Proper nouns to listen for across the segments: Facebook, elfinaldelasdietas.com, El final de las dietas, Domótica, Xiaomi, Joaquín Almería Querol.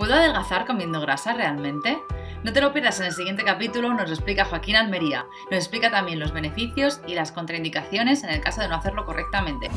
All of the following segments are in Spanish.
¿Puedo adelgazar comiendo grasa realmente? No te lo pierdas en el siguiente capítulo, nos lo explica Joaquín Almería. Nos explica también los beneficios y las contraindicaciones en el caso de no hacerlo correctamente.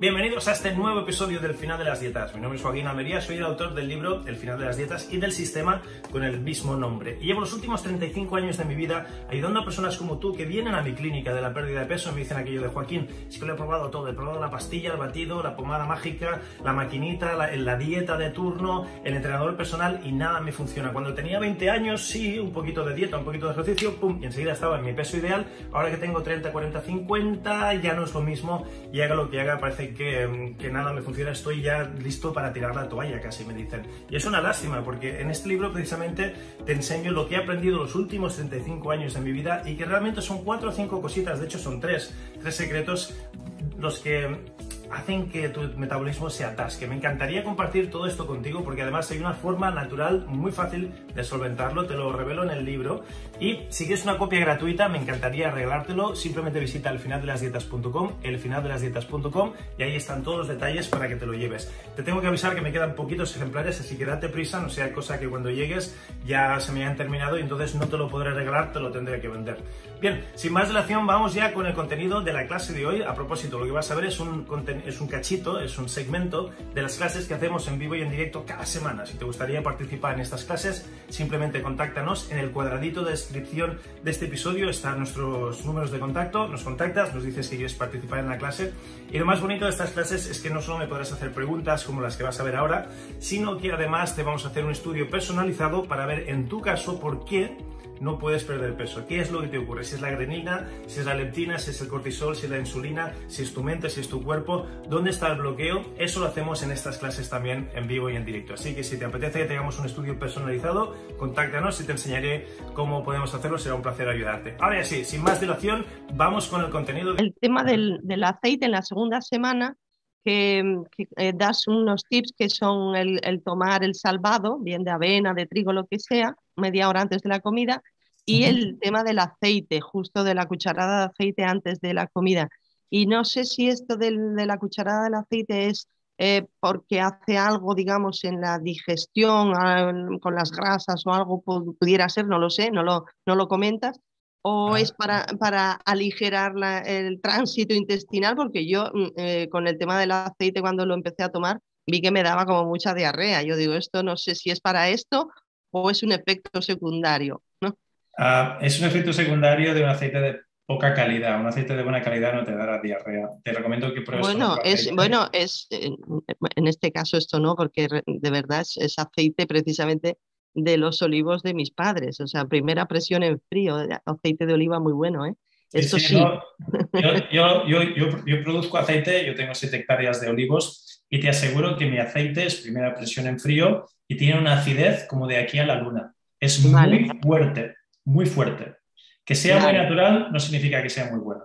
Bienvenidos a este nuevo episodio del Final de las Dietas. Mi nombre es Joaquín Almería, soy el autor del libro El Final de las Dietas y del sistema con el mismo nombre. Y llevo los últimos 35 años de mi vida ayudando a personas como tú que vienen a mi clínica de la pérdida de peso y me dicen aquello de Joaquín, es que lo he probado todo, he probado la pastilla, el batido, la pomada mágica, la maquinita, la dieta de turno, el entrenador personal y nada me funciona. Cuando tenía 20 años, sí, un poquito de dieta, un poquito de ejercicio, pum, y enseguida estaba en mi peso ideal. Ahora que tengo 30, 40, 50, ya no es lo mismo y haga lo que haga, parece que nada me funciona, estoy ya listo para tirar la toalla, casi me dicen. Y es una lástima porque en este libro precisamente te enseño lo que he aprendido los últimos 35 años de mi vida y que realmente son 4 o 5 cositas, de hecho son 3 secretos los que hacen que tu metabolismo se atasque. Me encantaría compartir todo esto contigo porque además hay una forma natural muy fácil de solventarlo, te lo revelo en el libro. Y si quieres una copia gratuita, me encantaría regalártelo. Simplemente visita elfinaldelasdietas.com, elfinaldelasdietas.com y ahí están todos los detalles para que te lo lleves. Te tengo que avisar que me quedan poquitos ejemplares, así que date prisa, no sea cosa que cuando llegues ya se me hayan terminado y entonces no te lo podré regalar, te lo tendré que vender. Bien, sin más dilación, vamos ya con el contenido de la clase de hoy. A propósito, lo que vas a ver es un contenido, es un cachito, es un segmento de las clases que hacemos en vivo y en directo cada semana. Si te gustaría participar en estas clases, simplemente contáctanos. En el cuadradito de descripción de este episodio están nuestros números de contacto. Nos contactas, nos dices que quieres participar en la clase. Y lo más bonito de estas clases es que no solo me podrás hacer preguntas como las que vas a ver ahora, sino que además te vamos a hacer un estudio personalizado para ver en tu caso por qué no puedes perder peso. ¿Qué es lo que te ocurre? Si es la adrenalina, si es la leptina, si es el cortisol, si es la insulina, si es tu mente, si es tu cuerpo, ¿dónde está el bloqueo? Eso lo hacemos en estas clases también en vivo y en directo. Así que si te apetece que tengamos un estudio personalizado, contáctanos y te enseñaré cómo podemos hacerlo. Será un placer ayudarte. Ahora sí, sin más dilación, vamos con el contenido. El tema del aceite en la segunda semana, que das unos tips que son el tomar el salvado, bien de avena, de trigo, lo que sea, media hora antes de la comida, y el tema del aceite, justo de la cucharada de aceite antes de la comida. Y no sé si esto de la cucharada del aceite es porque hace algo, digamos, en la digestión, con las grasas o algo pudiera ser, no lo sé, no lo comentas, o es para aligerar el tránsito intestinal, porque yo con el tema del aceite cuando lo empecé a tomar vi que me daba como mucha diarrea. Yo digo, esto no sé si es para esto o es un efecto secundario, ¿no? Es un efecto secundario de un aceite de poca calidad. Un aceite de buena calidad no te dará diarrea. Te recomiendo que pruebes. En este caso esto no, porque de verdad es aceite precisamente de los olivos de mis padres. O sea, primera presión en frío, aceite de oliva muy bueno, ¿eh? Esto sí. No, yo produzco aceite, yo tengo 7 hectáreas de olivos y te aseguro que mi aceite es primera presión en frío y tiene una acidez como de aquí a la luna. Es muy fuerte, muy fuerte. Que sea muy natural no significa que sea muy bueno.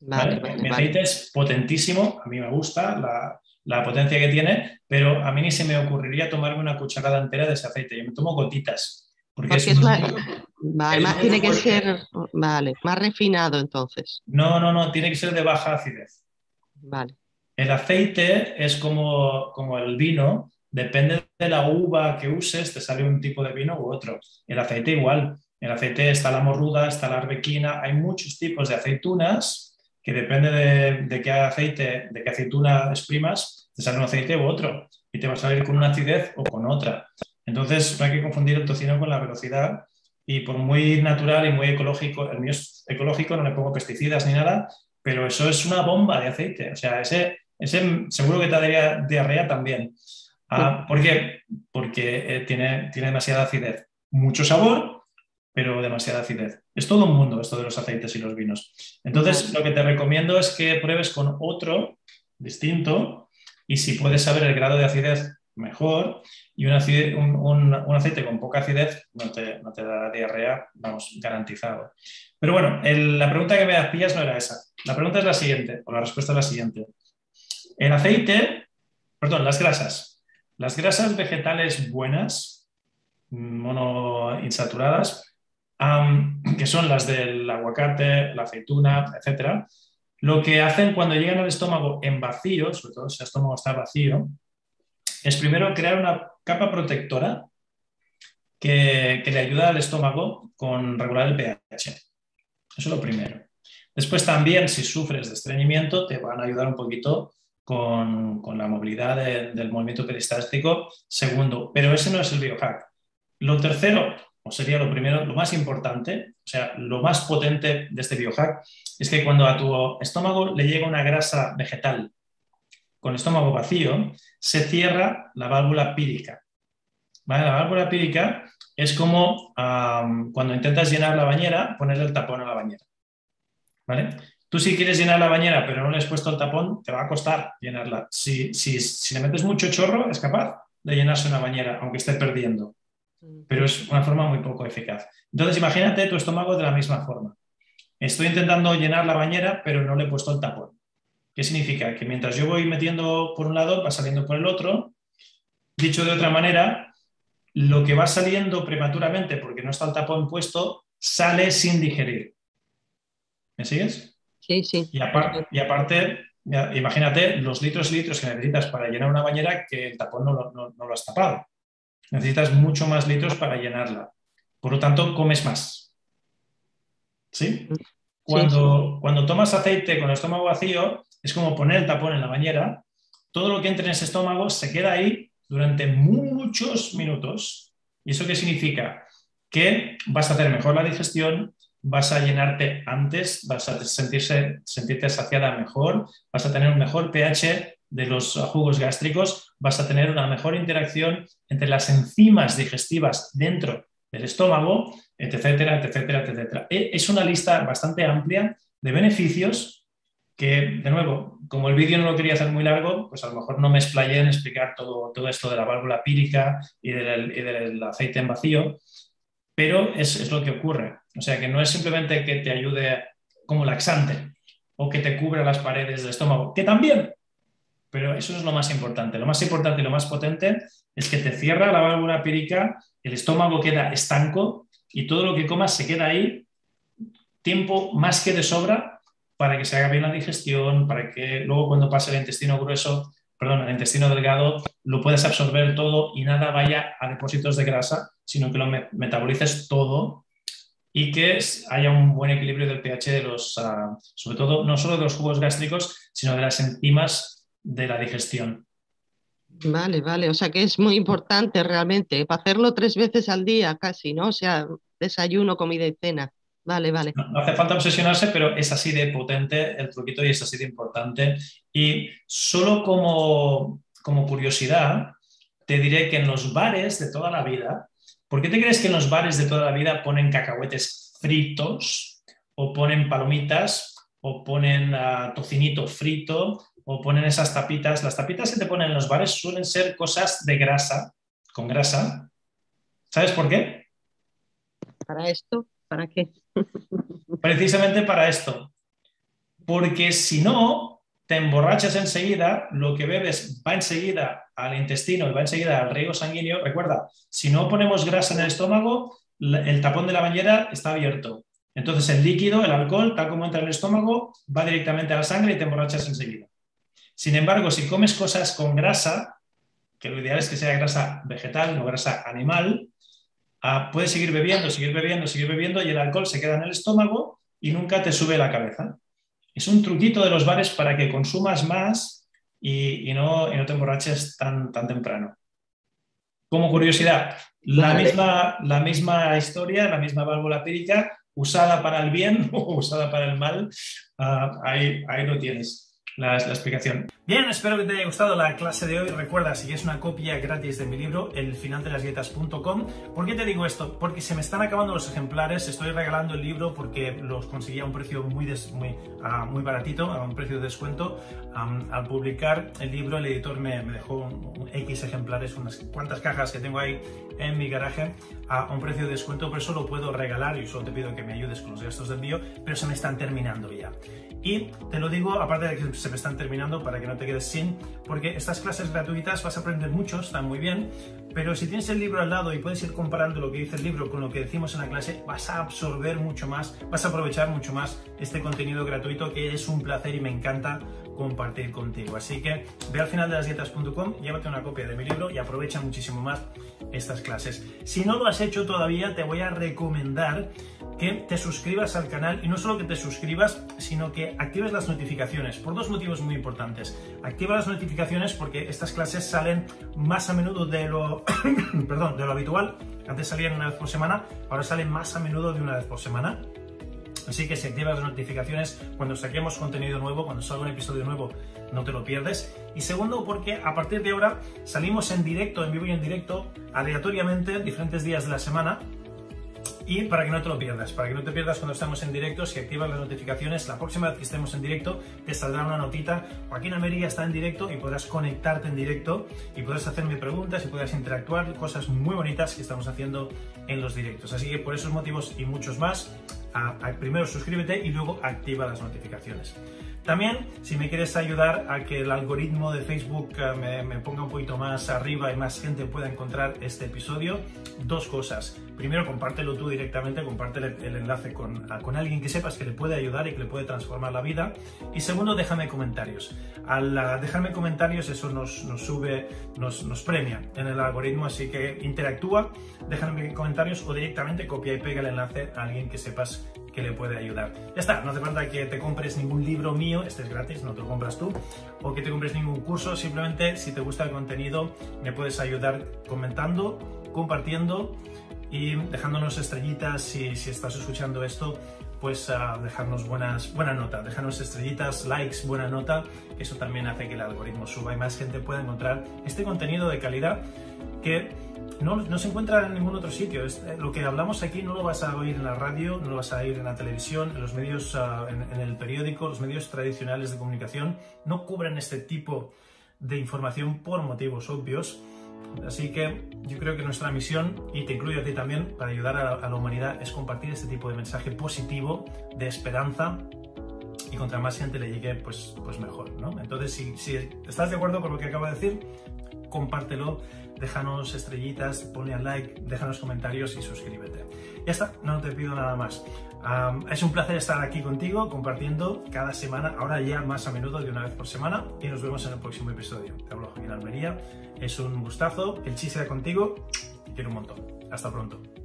Mi aceite es potentísimo, a mí me gusta la potencia que tiene, pero a mí ni se me ocurriría tomarme una cucharada entera de ese aceite. Yo me tomo gotitas. Porque es más, tiene que ser más refinado entonces. No, tiene que ser de baja acidez. Vale. El aceite es como el vino, depende de la uva que uses, te sale un tipo de vino u otro. El aceite igual, el aceite está la morruda, está la arbequina, hay muchos tipos de aceitunas que depende de qué aceite, de qué aceituna exprimas, te sale un aceite u otro y te va a salir con una acidez o con otra. Entonces, no hay que confundir el tocino con la velocidad y por muy natural y muy ecológico, el mío es ecológico, no le pongo pesticidas ni nada, pero eso es una bomba de aceite. O sea, ese seguro que te daría diarrea también. Ah, ¿por qué? Porque tiene demasiada acidez. Mucho sabor, pero demasiada acidez. Es todo un mundo esto de los aceites y los vinos. Entonces, lo que te recomiendo es que pruebes con otro distinto y si puedes saber el grado de acidez, mejor, y un aceite con poca acidez no te da diarrea, vamos, garantizado. Pero bueno, la pregunta que me hacías no era esa. La pregunta es la siguiente, o la respuesta es la siguiente. El aceite, perdón, las grasas vegetales buenas, monoinsaturadas, que son las del aguacate, la aceituna, etcétera, Lo que hacen cuando llegan al estómago en vacío, sobre todo si el estómago está vacío, es primero crear una capa protectora que le ayuda al estómago con regular el pH. Eso es lo primero. Después también, si sufres de estreñimiento, te van a ayudar un poquito con la movilidad del movimiento peristástico. Segundo, pero ese no es el biohack. Lo tercero, o sería lo primero, lo más importante, o sea, lo más potente de este biohack, es que cuando a tu estómago le llega una grasa vegetal, con el estómago vacío, se cierra la válvula pírica. ¿Vale? La válvula pírica es como cuando intentas llenar la bañera, poner el tapón a la bañera. ¿Vale? Tú si quieres llenar la bañera pero no le has puesto el tapón, te va a costar llenarla. Si le metes mucho chorro, es capaz de llenarse una bañera, aunque esté perdiendo. Pero es una forma muy poco eficaz. Entonces imagínate tu estómago de la misma forma. Estoy intentando llenar la bañera pero no le he puesto el tapón. ¿Qué significa? Que mientras yo voy metiendo por un lado, va saliendo por el otro. Dicho de otra manera, lo que va saliendo prematuramente porque no está el tapón puesto, sale sin digerir. ¿Me sigues? Sí, sí. Y aparte, imagínate los litros y litros que necesitas para llenar una bañera que el tapón no lo has tapado. Necesitas mucho más litros para llenarla. Por lo tanto, comes más. ¿Sí? Cuando tomas aceite con el estómago vacío, es como poner el tapón en la bañera. Todo lo que entra en ese estómago se queda ahí durante muchos minutos. ¿Y eso qué significa? Que vas a hacer mejor la digestión, vas a llenarte antes, vas a sentirte saciada mejor, vas a tener un mejor pH de los jugos gástricos, vas a tener una mejor interacción entre las enzimas digestivas dentro del estómago, etcétera, etcétera, etcétera. Es una lista bastante amplia de beneficios que, de nuevo, como el vídeo no lo quería hacer muy largo, pues a lo mejor no me explayé en explicar todo esto de la válvula pírica y del aceite en vacío, pero es lo que ocurre. O sea, que no es simplemente que te ayude como laxante o que te cubra las paredes del estómago, que también, pero eso es lo más importante. Lo más importante y lo más potente es que te cierra la válvula pírica, el estómago queda estanco y todo lo que comas se queda ahí tiempo más que de sobra para que se haga bien la digestión, para que luego cuando pase el intestino delgado, lo puedas absorber todo y nada vaya a depósitos de grasa, sino que lo metabolices todo y que haya un buen equilibrio del pH de los, sobre todo, no solo de los jugos gástricos, sino de las enzimas de la digestión. Vale, vale, o sea que es muy importante realmente, para hacerlo 3 veces al día casi, ¿no? O sea, desayuno, comida y cena. Vale, vale. No hace falta obsesionarse, pero es así de potente el truquito y es así de importante. Y solo como curiosidad, te diré que en los bares de toda la vida, ¿por qué te crees que en los bares de toda la vida ponen cacahuetes fritos o ponen palomitas o ponen tocinito frito o ponen esas tapitas? Las tapitas que te ponen en los bares suelen ser cosas de grasa, con grasa. ¿Sabes por qué? ¿Para esto? ¿Para qué? Precisamente para esto, porque si no te emborrachas enseguida, lo que bebes va enseguida al intestino y va enseguida al riego sanguíneo. Recuerda, si no ponemos grasa en el estómago, el tapón de la bañera está abierto, entonces el líquido, el alcohol, tal como entra en el estómago, va directamente a la sangre y te emborrachas enseguida. Sin embargo, si comes cosas con grasa, que lo ideal es que sea grasa vegetal, no grasa animal, puedes seguir bebiendo, y el alcohol se queda en el estómago y nunca te sube la cabeza. Es un truquito de los bares para que consumas más y no te emborraches tan temprano. Como curiosidad, la misma historia, la misma válvula pírica, usada para el bien o usada para el mal, ahí lo tienes. La explicación. Bien, espero que te haya gustado la clase de hoy. Recuerda, si es una copia gratis de mi libro, elfinaldelasdietas.com. ¿Por qué te digo esto? Porque se me están acabando los ejemplares. Estoy regalando el libro porque los conseguí a un precio muy baratito, a un precio de descuento. Al publicar el libro, el editor me dejó un X ejemplares, unas cuantas cajas que tengo ahí en mi garaje, a un precio de descuento. Por eso lo puedo regalar y solo te pido que me ayudes con los gastos de envío, pero se me están terminando ya. Y te lo digo, aparte de que se me están terminando para que no te quedes sin, porque estas clases gratuitas vas a aprender mucho, están muy bien, pero si tienes el libro al lado y puedes ir comparando lo que dice el libro con lo que decimos en la clase, vas a absorber mucho más, vas a aprovechar mucho más este contenido gratuito, que es un placer y me encanta compartir contigo. Así que ve al elfinaldelasdietas.com, llévate una copia de mi libro y aprovecha muchísimo más estas clases. Si no lo has hecho todavía, te voy a recomendar que te suscribas al canal, y no solo que te suscribas, sino que actives las notificaciones, por dos motivos muy importantes. Activa las notificaciones porque estas clases salen más a menudo de lo perdón, de lo habitual. Antes salían una vez por semana, ahora salen más a menudo de una vez por semana. Así que si activas las notificaciones, cuando saquemos contenido nuevo, cuando salga un episodio nuevo, no te lo pierdes. Y segundo, porque a partir de ahora salimos en directo, en vivo y en directo, aleatoriamente, diferentes días de la semana. Y para que no te lo pierdas, para que no te pierdas cuando estamos en directo, si activas las notificaciones, la próxima vez que estemos en directo te saldrá una notita: Joaquín Almería está en directo, y podrás conectarte en directo y podrás hacerme preguntas y podrás interactuar, cosas muy bonitas que estamos haciendo en los directos. Así que por esos motivos y muchos más, primero suscríbete y luego activa las notificaciones. También, si me quieres ayudar a que el algoritmo de Facebook me ponga un poquito más arriba y más gente pueda encontrar este episodio, dos cosas. Primero, compártelo tú directamente, comparte el enlace con alguien que sepas que le puede ayudar y que le puede transformar la vida. Y segundo, déjame comentarios. Al dejarme comentarios, eso nos sube, nos premia en el algoritmo, así que interactúa, déjame comentarios o directamente copia y pega el enlace a alguien que sepas que le puede ayudar. Ya está, no hace falta que te compres ningún libro mío, este es gratis, no te lo compras tú, o que te compres ningún curso, simplemente si te gusta el contenido me puedes ayudar comentando, compartiendo y dejándonos estrellitas. Si estás escuchando esto, pues dejarnos buena nota, dejarnos estrellitas, likes, buena nota, eso también hace que el algoritmo suba y más gente pueda encontrar este contenido de calidad que no se encuentra en ningún otro sitio. Lo que hablamos aquí no lo vas a oír en la radio, no lo vas a oír en la televisión, en los medios, en el periódico. Los medios tradicionales de comunicación no cubren este tipo de información por motivos obvios. Así que yo creo que nuestra misión, y te incluyo a ti también, para ayudar a la humanidad, es compartir este tipo de mensaje positivo, de esperanza, y contra más gente le llegue, pues mejor, ¿no? Entonces, si estás de acuerdo con lo que acabo de decir, compártelo, déjanos estrellitas, ponle al like, déjanos comentarios y suscríbete. Ya está, no te pido nada más. Es un placer estar aquí contigo, compartiendo cada semana, ahora ya más a menudo, de una vez por semana, y nos vemos en el próximo episodio. Te hablo Joaquín Almería, es un gustazo, el chiste era contigo, te quiero un montón. Hasta pronto.